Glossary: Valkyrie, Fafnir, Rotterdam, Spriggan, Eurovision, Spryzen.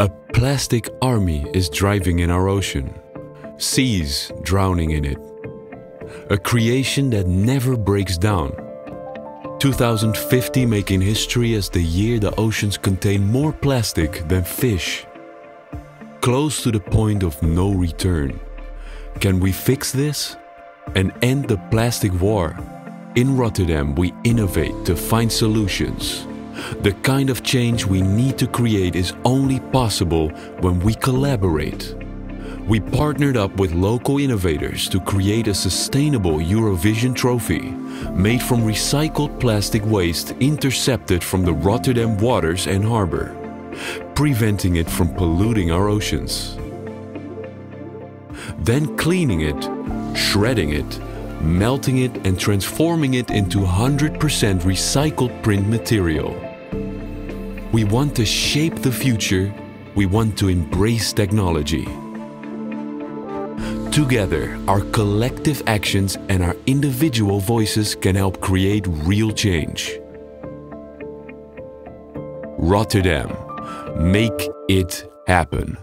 A plastic army is driving in our ocean, seas drowning in it. A creation that never breaks down. 2050 making history as the year the oceans contain more plastic than fish. Close to the point of no return. Can we fix this and end the plastic war? In Rotterdam, we innovate to find solutions. The kind of change we need to create is only possible when we collaborate. We partnered up with local innovators to create a sustainable Eurovision trophy made from recycled plastic waste intercepted from the Rotterdam waters and harbor, preventing it from polluting our oceans. Then cleaning it, shredding it, melting it and transforming it into 100% recycled print material. We want to shape the future. We want to embrace technology. Together, our collective actions and our individual voices can help create real change. Rotterdam, make it happen.